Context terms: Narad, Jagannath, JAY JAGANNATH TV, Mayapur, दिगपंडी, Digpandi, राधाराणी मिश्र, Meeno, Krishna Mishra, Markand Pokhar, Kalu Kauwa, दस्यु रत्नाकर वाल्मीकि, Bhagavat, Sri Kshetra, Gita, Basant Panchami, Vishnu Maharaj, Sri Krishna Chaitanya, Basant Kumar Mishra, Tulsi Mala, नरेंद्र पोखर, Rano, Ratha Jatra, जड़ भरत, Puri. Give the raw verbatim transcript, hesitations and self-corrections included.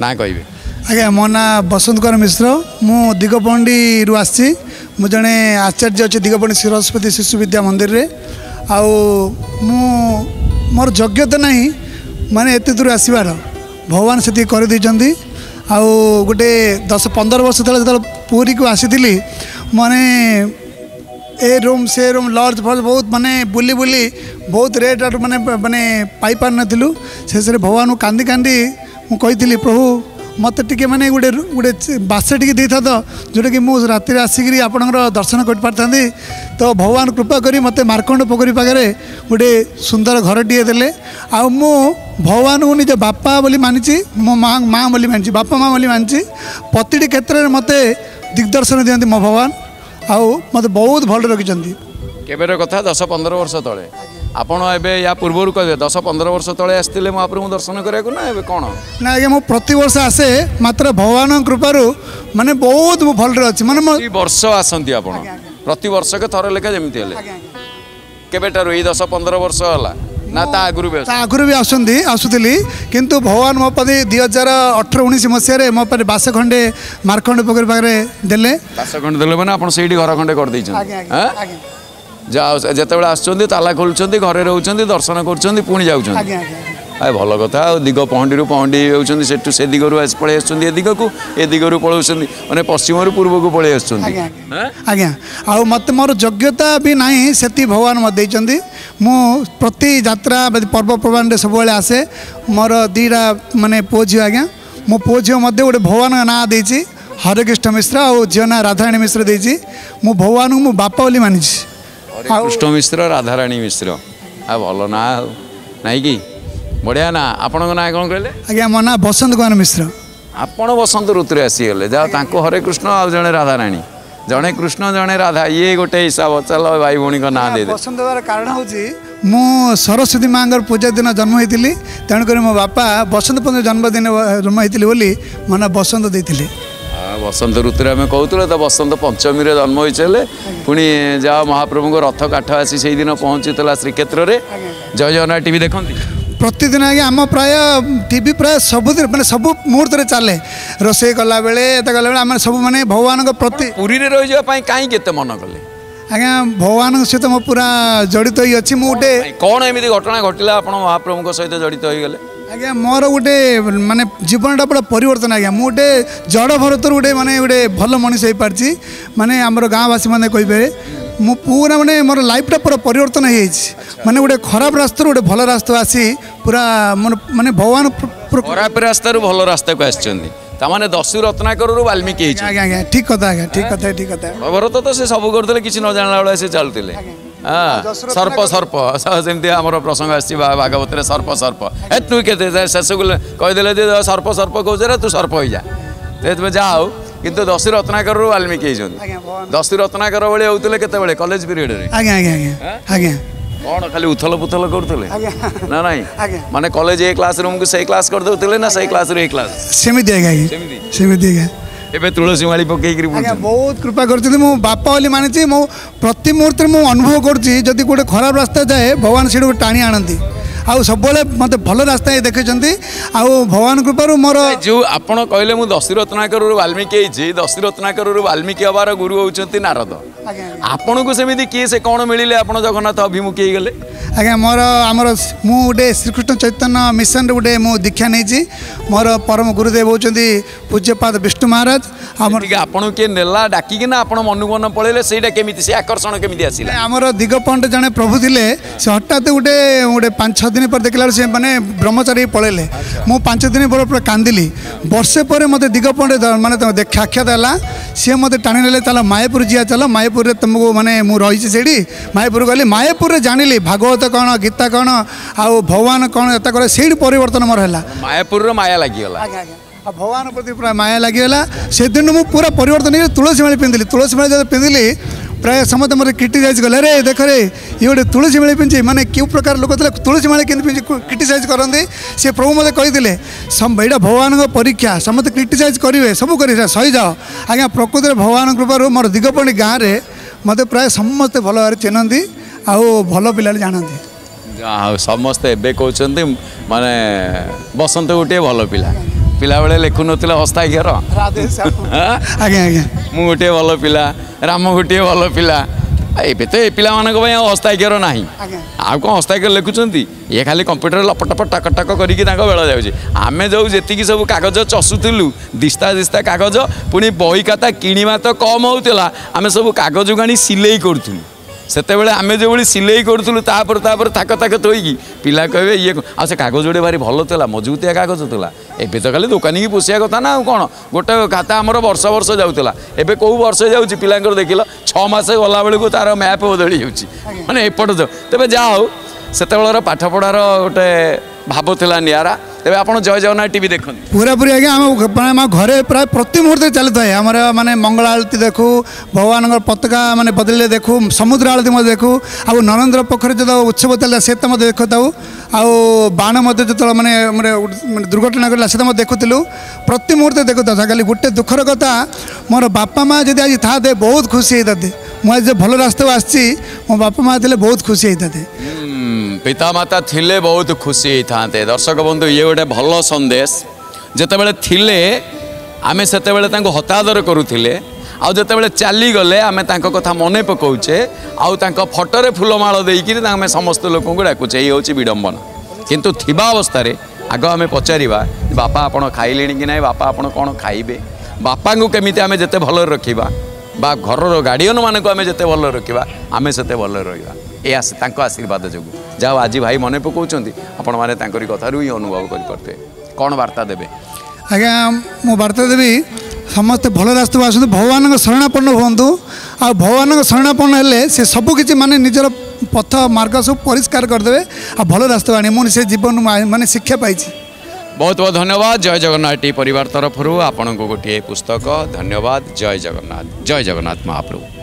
ना कहे आज्ञा मो ना बसंत कुमार मिश्र मु दिगपंडी रु आसी मु जड़े आचार्य अच्छे दिगपंडी सरस्वती शिशु विद्या मंदिर रे आउ मु मोर योग्यता नहीं माने एत दूर आसबार भगवान से करदे आउ गोटे दस पंदर वर्ष थे जो पुरी को आसी माने ए रूम से रूम लॉज फज बहुत माने बुली बुली बहुत रेट आट माने माने पाई पार नथिलु शेष रे भगवान को कांदी कांदी मु कहितली प्रभु मत टे माने गोटे गोटे बासा टी दे था जोटा कि मुझे रात आसिक आपणकर दर्शन करपारी तो भगवान कृपा करी मते मार्कंड पोखर पाखे गोटे सुंदर घरटीए दे आउ मु भगवान को निज बापा बोली मानिची मो माँ माँ बोली मानिची बापा माँ बोली मानिची प्रति क्षेत्र में मते दिग्दर्शन दिखती मो भगवान आउ मत बहुत भल रखिंट केवेर कथा दस पंदर वर्ष तले आपण एवं या पूर्वर कहे दस पंद्रह वर्ष तले आसते मो आपको दर्शन कराया ना ए कौन ना आज मुझे प्रतिवर्ष आसे मात्र भगवान कृपार माने बहुत भल अच्छी मानते वर्ष आसती आप प्रति वर्ष के थर लेखा जमी केवेटर ये दस पंद्रह वर्ष है ना ता आगुरी भी आगुरी भी आसुँदी आसुली किंतु भगवान मो पाई दुई हजार अठर उन्नीस मसीह मो पाई बास खंडे मार्कंड पोखर पाखे देले बास खंडे देले मैंने आपड़ से घर खंडे कर जा जेते बेला आसुँदी ताला खोलुँच घरे रोचे दर्शन कर पुणी जाऊँ आ भल कथा दिग पहंडी पहंडी होती से से दिगरू पलि आ दिग को ए दिगरू पलाउं मैंने पश्चिम पूर्व को पलि आज्ञा आउ मत मोर योग्यता भी ना से भगवान मत दे मु प्रति जात्रा पर्वपर्वाणी सब आसे मोर दीटा मानने पु झी आज्ञा मो पु झी मत गोटे भगवान ना दे हरे कृष्ण मिश्र आउ झी ना राधाराणी मिश्र देती मु भगवान को मो बापा बोली मानी कृष्ण मिश्र राधाराणी मिश्र आ भल ना नाई कि बढ़िया ना आपण ना कौन कहले आज्ञा मो ना बसंत कुमार मिश्र आपण बसंत ऋतु आसीगले जाओ हरे कृष्ण आ जड़े राधाराणी जड़े कृष्ण जड़े राधा ये गोटे हिसाब चल भाई भाई को ना दे बसंत कारण हूँ मु सरस्वती माँ पूजा दिन जन्म होती तेणुक मो बापा बसंत पंचमी जन्मदिन जन्म होती बोली मो ना बसंत देते बसंत ऋतु आम कहूँ तो बसंत पंचमी जन्म होते पुणी जाओ महाप्रभु रथ काठ आसी से दिन पहुँचीला श्रीक्षेत्र में जय जगन्नाथ टीवी देखती प्रतिदिन आज आम प्राय टीवी प्राय सबुद मैंने सब मुहूर्त चले रोसे गला बेले आम सब मैंने भगवान प्रति पुरी रे रही कहीं के मन कले आज्ञा भगवान सहित मो पूरा जड़ित ही अच्छी मुझे कौन एमती घटना घटला आप महाप्रभु सहित जड़ित होगले आज्ञा मोर गोटे मानने जीवनटा पूरा परिवर्तन आज्ञा मुझे जड़ भरत गोटे मानने गोटे भल मनीष हो पार्टी मानने आम गाँवासी मैंने कहीपे मु पूरा मैंने मोर लाइफटा पूरा परिवर्तन होने माने गोटे खराब रास्ता गोटे भल रास्ता आसी पूरा माने भगवान खराब रास्तार भल रास्ता को आसने दस्यु रत्नाकर वाल्मीकि ठीक कथा आज्ञा ठीक कथा ठीक कथा भरत तो से सब करते किसी न जानला बेला से चलुले हाँ सर्प सर्प सेमती आमर प्रसंग आसी भागवत सर्प सर्प ए तु के शेष को कहीदेले जे सर्प सर्प कौचरा तू सर्प हो जा जाओ किंतु दस्यु रत्नाकर वाल्मीकि दस्यु रत्नाकर भाई होते केतबे कॉलेज पीरियड कौन खाली उथल पुथल करूले ना ना माने कॉलेज ए क्लास रूम को सही क्लास कर देउतले ना सही क्लास रे ए क्लास सेमिति आगे सेमिति आगे एबे तुलसी माली पकेई करी बहुत कृपा करथि मो बापा वाली मानिछि मो प्रति मुहूर्त मो अनुभव करछि जदी गोटे खराब रास्ता जाए भगवान सेडो टाणी आनंदी आउ सब मत भल रास्ता ये देखे आउ भगवान कृपार मोर जो आप कहले मुझे दशरत्नाकर वाल्मीकि दशरत्नाकर वाल्मीकि हबार गुरु होती नारद आपण को सेमती किए से कौन मिले आप जगन्नाथ अभिमुखी गले आज्ञा मोर आमर मु गोटे श्रीकृष्ण चैतन्य मिशन गोटे मुझे दीक्षा नहीं मोर परम गुरुदेव होती पूज्यपाद विष्णु महाराज आमर आपन किए नेला डाकिना आप मन मन पड़े से से आकर्षण केमी आसा आमर दिगपंड जड़े प्रभु थे से हठात गोटे गोटे पांच छः दिन पर देखला से मैंने ब्रह्मचारी पलैले मु पांच दिन पर पूरा कांदिली वर्षे पर मत दिगपंड मानते साक्षात है सी मत टाणी चल मायापुर जी चल मायापुर तुमको मानने मुझे रही मायापुर गली मायापुर जानी भागवत कौन गीता कौन आउ भगवान कौन ये कह सही परिवर्तन मोर है मायापुर माया लगीगला भगवान प्रति पूरा माया लगीगला से दिन मुझे पूरा परिवर्तन तुलसी माला पिंधिली तुलसी माला जो पिंधिली प्राय समस्त मतलब क्रिटिसाइज कले रे देख रे ये गोटे तुलसी माला पिंधि माने क्यों प्रकार लोक थे तुलसी माला केमती क्रिटिसाइज करते सी प्रभु मत कही यहाँ भगवान परीक्षा समस्त क्रिटिसाइज करेंगे सब कर सही जाओ आज्ञा प्रकृत में भगवान कृपार मोर दिगपंडी गाँव में मत प्राय समस्ते भल भाव चिन्हती आउ भल पिला जानते समस्ते एवं कहते मानने बसंत गोटे भल पिला पिला बेले लेखुन हस्ताक्षर आज्ञा आज्ञा मु गोटे भल पिला राम गोटे भल पिला ये तो ये पिला हस्ताक्षर ना आ कौन हस्ताक्षर लिखुंट ये खाली कंप्यूटर लपटपट टाक टाक कर आम जो जी सब कागज चषुलू दिस्ता दिस्ता कागज पुणी बही खाता किणवा तो कम होता आम सब कागज गाणी सिलई करूँ सेते बेले आम जो भाई सिलई करूँ तापर तापर थाक थाक थोड़ी पिला कहे ये आ से कागज गोटे भारी भल मजबूतिया कागज था एबे तो खाली दुकानी की पोषा कथा ना कौन गोटे खाता आमर वर्ष वर्ष जाऊला एबे कौ वर्ष जाऊँ पिला देख ल छस गला बेलू तार मैप बदली जाऊँगी मैंने एपट जाओ तेज जाओ से पाठपढ़ार गोटे भाव था निरा तेज आप जय जगन्नाथ टीवी देखते पूरा पूरी आज्ञा आम घरे प्राय प्रति मुहूर्त चलू था आम मैंने मंगला आलती देखू भगवान पताका मैंने बदले देखू समुद्र आलती मैं देखू आ नरेंद्र पोखर जो उत्सव चलता से देखु आण मध्य जो मैंने दुर्घटना घटा से देखुलू प्रति मुहूर्त देखुता था खाली गोटे दुखर कथा मोर बापा माँ जब आज था बहुत खुशी होता मुझे भल रास्ता आसी मो बापा माँ थे बहुत खुशी होता पिता माता थिले बहुत खुशी होते दर्शक बंधु ये गोटे भल संदेश जिते बेले थिले आमे सेते बेले तांको हतादर करूले आउ जते बेले चली गले आमे तांको कथा मने पकाउचे आउ तांको फटोरे फुलमाल देइकि आमे समस्त लोक डाकुचे ये होची विडंबना किंतु थिबा अवस्था रे आगो आमे पचारिबा बापा आपण खाइलेनी कि नाही बापा आपण कोन खाइबे बापा को केमिते आमे जते भल रखिबा बा घरर गार्डियन मानक आमे जते भल रखिबा आमे सेते भल रहिबा ए आस तांको आशीर्वाद जो जाओ आज भाई मन पकाउछंती आपण माने तांकरी कथारु ही अनुभव करि करते कोन वार्ता देबे आज्ञा मो वार्ता देबी समस्त भल रास्ता आसतु भगवान को शरणापन्न होंतु आ भगवान को शरणापन्न हेले से सब किछि माने निजर पथ मार्ग सब परिष्कार कर देबे आ भल रास्ता आनी मोन से जीवन माने शिक्षा पाइछि बहुत बहुत धन्यवाद जय जगन्नाथ टी परिवार तरफ आपन को गोटे पुस्तक धन्यवाद जय जगन्नाथ जय जगन्नाथ महाप्रभु।